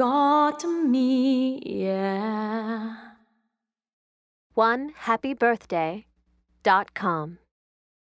got me, yeah. 1happybirthday.com